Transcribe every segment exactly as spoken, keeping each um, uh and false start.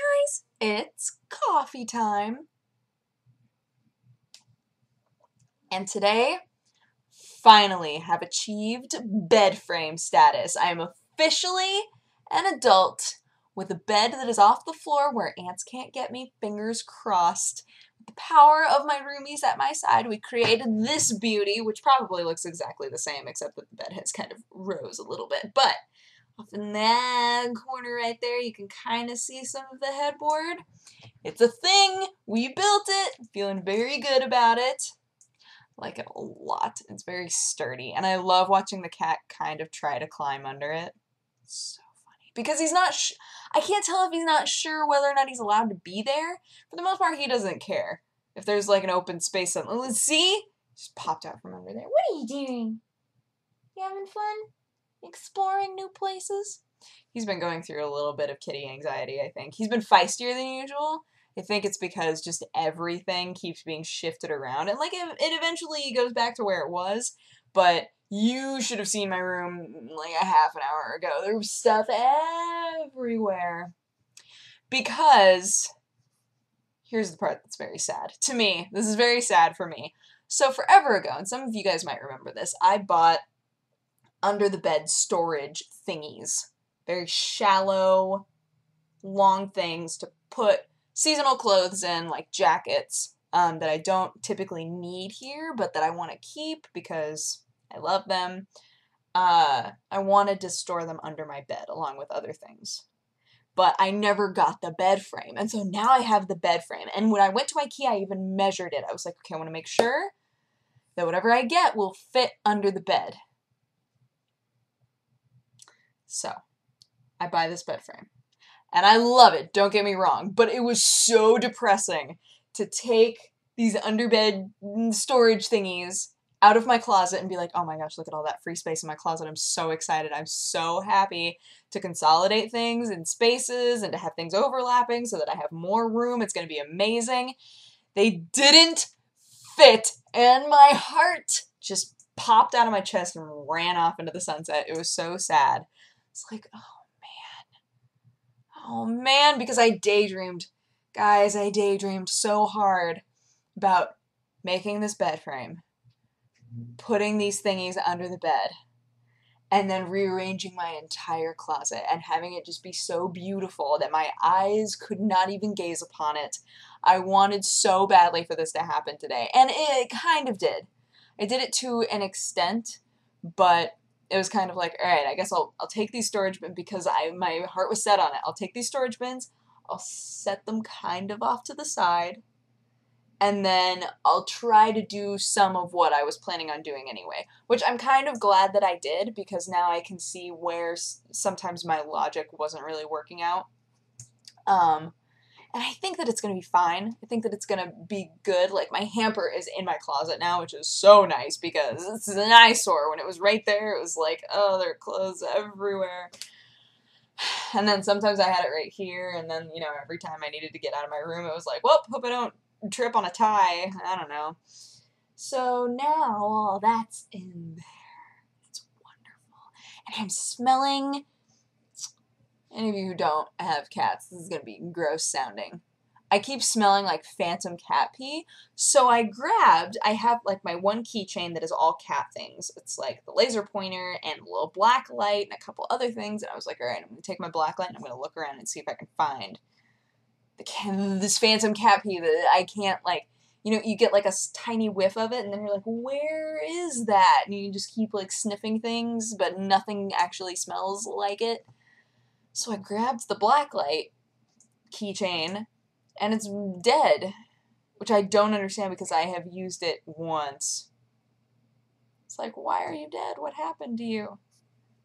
guys, it's coffee time. And today, finally, have achieved bed frame status. I am officially an adult with a bed that is off the floor where ants can't get me, fingers crossed. With the power of my roomies at my side, we created this beauty, which probably looks exactly the same, except that the bed has kind of rose a little bit. But off in that corner right there, you can kind of see some of the headboard. It's a thing. We built it. I'm feeling very good about it. I like it a lot. It's very sturdy, and I love watching the cat kind of try to climb under it. It's so funny because he's not. Sh I can't tell if he's not sure whether or not he's allowed to be there. For the most part, he doesn't care if there's like an open space. Something. Let's see. Just popped out from under there. What are you doing? You having fun? Exploring new places? He's been going through a little bit of kitty anxiety, I think. He's been feistier than usual. I think it's because just everything keeps being shifted around. And, like, it, it eventually goes back to where it was. But you should have seen my room, like, a half an hour ago. There was stuff everywhere. Because, here's the part that's very sad. To me, this is very sad for me. So forever ago, and some of you guys might remember this, I bought under the bed storage thingies. Very shallow, long things to put seasonal clothes in, like jackets, um, that I don't typically need here, but that I want to keep because I love them. Uh, I wanted to store them under my bed along with other things. But I never got the bed frame. And so now I have the bed frame. And when I went to IKEA, I even measured it. I was like, okay, I want to make sure that whatever I get will fit under the bed. So, I buy this bed frame. And I love it, don't get me wrong, but it was so depressing to take these underbed storage thingies out of my closet and be like, oh my gosh, look at all that free space in my closet. I'm so excited. I'm so happy to consolidate things in spaces and to have things overlapping so that I have more room. It's going to be amazing. They didn't fit, and my heart just popped out of my chest and ran off into the sunset. It was so sad. It's like, oh man, oh man, because I daydreamed, guys, I daydreamed so hard about making this bed frame, putting these thingies under the bed, and then rearranging my entire closet and having it just be so beautiful that my eyes could not even gaze upon it. I wanted so badly for this to happen today, and it kind of did. I did it to an extent, but it was kind of like, all right, I guess I'll, I'll take these storage bins because I my heart was set on it. I'll take these storage bins, I'll set them kind of off to the side, and then I'll try to do some of what I was planning on doing anyway, which I'm kind of glad that I did because now I can see where sometimes my logic wasn't really working out. Um, and I think that it's going to be fine. I think that it's going to be good. Like, my hamper is in my closet now, which is so nice because this is an eyesore. When it was right there, it was like, oh, there are clothes everywhere. And then sometimes I had it right here, and then, you know, every time I needed to get out of my room, it was like, well, hope I don't trip on a tie. I don't know. So now all that's in there. It's wonderful. And I'm smelling... Any of you who don't have cats, this is going to be gross sounding. I keep smelling like phantom cat pee, so I grabbed, I have like my one keychain that is all cat things. It's like the laser pointer and a little black light and a couple other things, and I was like, all right, I'm going to take my black light and I'm going to look around and see if I can find the, this phantom cat pee that I can't, like, you know, you get like a tiny whiff of it and then you're like, where is that? And you just keep like sniffing things, but nothing actually smells like it. So I grabbed the blacklight keychain, and it's dead, which I don't understand because I have used it once. It's like, why are you dead? What happened to you?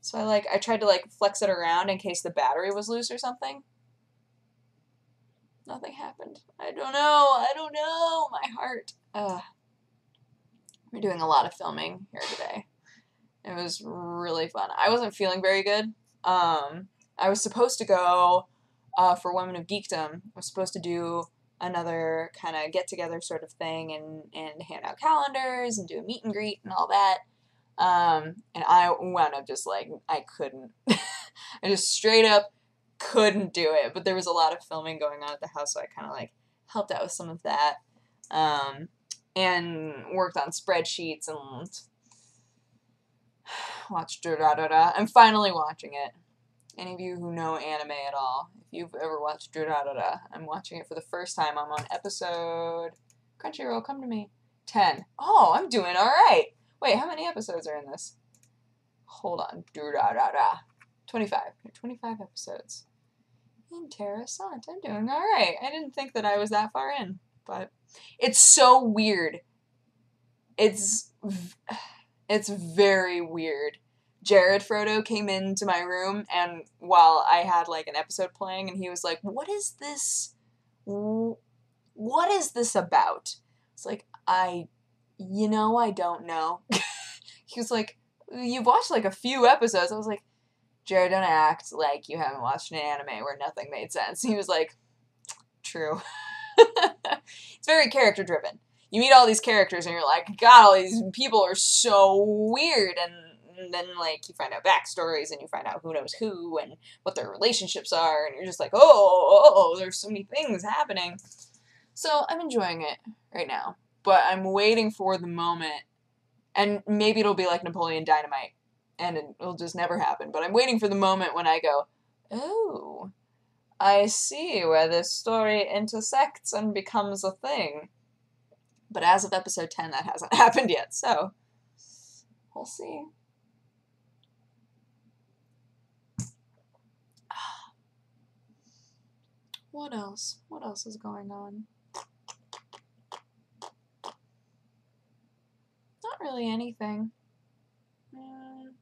So I like I tried to like flex it around in case the battery was loose or something. Nothing happened. I don't know. I don't know. My heart. Ugh. We're doing a lot of filming here today. It was really fun. I wasn't feeling very good. Um... I was supposed to go uh, for Women of Geekdom. I was supposed to do another kind of get-together sort of thing and, and hand out calendars and do a meet and greet and all that. Um, and I wound up just like, I couldn't. I just straight up couldn't do it, but there was a lot of filming going on at the house, so I kind of like helped out with some of that, um, and worked on spreadsheets and watched da da da da. I'm finally watching it. Any of you who know anime at all, if you've ever watched da da da da, I'm watching it for the first time. I'm on episode, Crunchyroll, come to me, ten. Oh, I'm doing all right. Wait, how many episodes are in this? Hold on, da da da da. twenty-five. twenty-five episodes. Interessant. I'm doing all right. I didn't think that I was that far in, but it's so weird. It's it's very weird. Jared Frodo came into my room, and while I had like an episode playing, and he was like, "What is this? What is this about?" It's like, I, you know, I don't know. He was like, "You've watched like a few episodes." I was like, Jared, don't act like you haven't watched an anime where nothing made sense. He was like, true. It's very character driven. You meet all these characters and you're like, God, all these people are so weird. And then like you find out backstories and you find out who knows who and what their relationships are. And you're just like, oh, oh, oh there's so many things happening. So I'm enjoying it right now, but I'm waiting for the moment. And maybe it'll be like Napoleon Dynamite, and it'll just never happen. But I'm waiting for the moment when I go, oh, I see where this story intersects and becomes a thing. But as of episode ten, that hasn't happened yet, so we'll see. What else? What else is going on? Not really anything. Mm.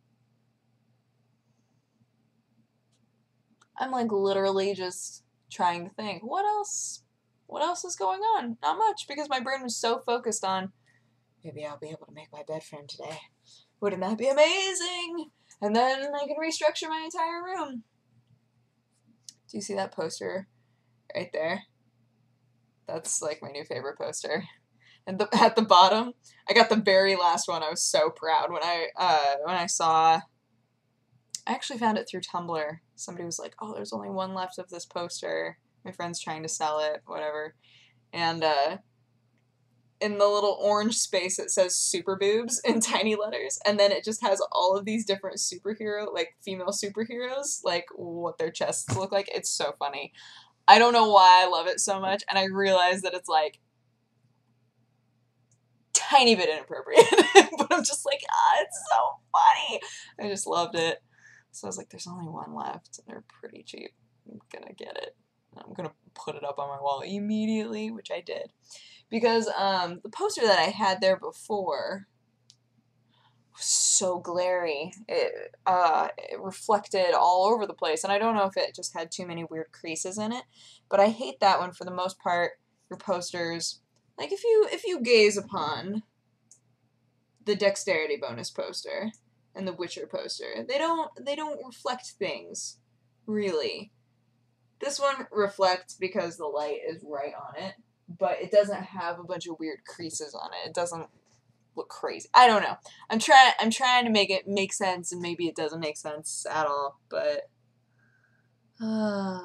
I'm like literally just trying to think, what else, what else is going on? Not much, because my brain was so focused on, maybe I'll be able to make my bed frame today. Wouldn't that be amazing? And then I can restructure my entire room. Do you see that poster right there? That's like my new favorite poster. And the, at the bottom, I got the very last one. I was so proud when I, uh, when I saw, I actually found it through Tumblr. Somebody was like, oh, there's only one left of this poster. My friend's trying to sell it, whatever. And uh, in the little orange space, it says super boobs in tiny letters. And then it just has all of these different superhero, like female superheroes, like what their chests look like. It's so funny. I don't know why I love it so much. And I realize that it's like tiny bit inappropriate, but I'm just like, ah, it's so funny. I just loved it. So I was like, there's only one left, and they're pretty cheap. I'm gonna get it. I'm gonna put it up on my wall immediately, which I did, because um, the poster that I had there before was so glary. It, uh, it reflected all over the place, and I don't know if it just had too many weird creases in it, but I hate that one for the most part. Your posters, like if you if you gaze upon the Dexterity Bonus poster and the Witcher poster, they don't they don't reflect things, really. This one reflects because the light is right on it, but it doesn't have a bunch of weird creases on it. It doesn't look crazy. I don't know. I'm trying I'm trying to make it make sense, and maybe it doesn't make sense at all, but uh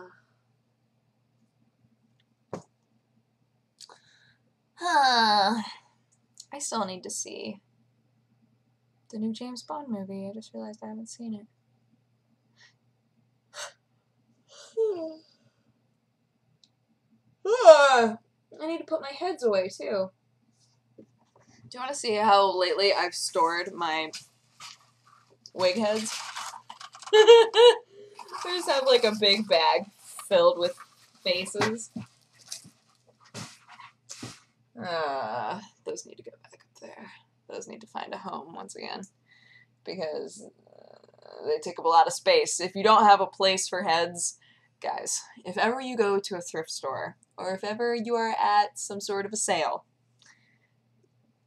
Huh. I still need to see the new James Bond movie. I just realized I haven't seen it. I need to put my heads away, too. Do you want to see how lately I've stored my wig heads? I just have like a big bag filled with faces. Uh, those need to go back up there. Those need to find a home once again, because uh, they take up a lot of space. If you don't have a place for heads, guys, if ever you go to a thrift store, or if ever you are at some sort of a sale,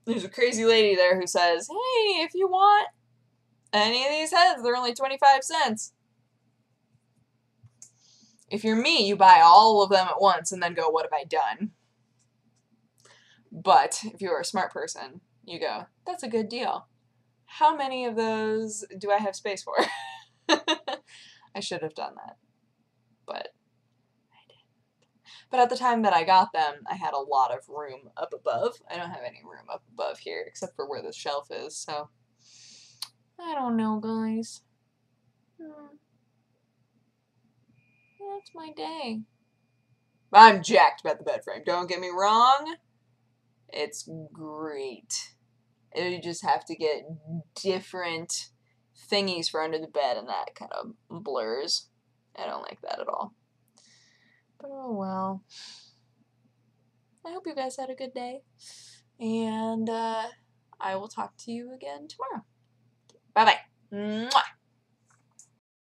there's a crazy lady there who says, hey, if you want any of these heads, they're only twenty-five cents. If you're me, you buy all of them at once and then go, what have I done? But if you're a smart person, you go, that's a good deal. How many of those do I have space for? I should have done that. but I didn't. But at the time that I got them, I had a lot of room up above. I don't have any room up above here except for where the shelf is, so I don't know, guys. Hmm. That's my day. I'm jacked about the bed frame. Don't get me wrong. It's great. You just have to get different thingies for under the bed, and that kind of blurs. I don't like that at all. But oh well. I hope you guys had a good day, and uh, I will talk to you again tomorrow. Bye bye. Mwah.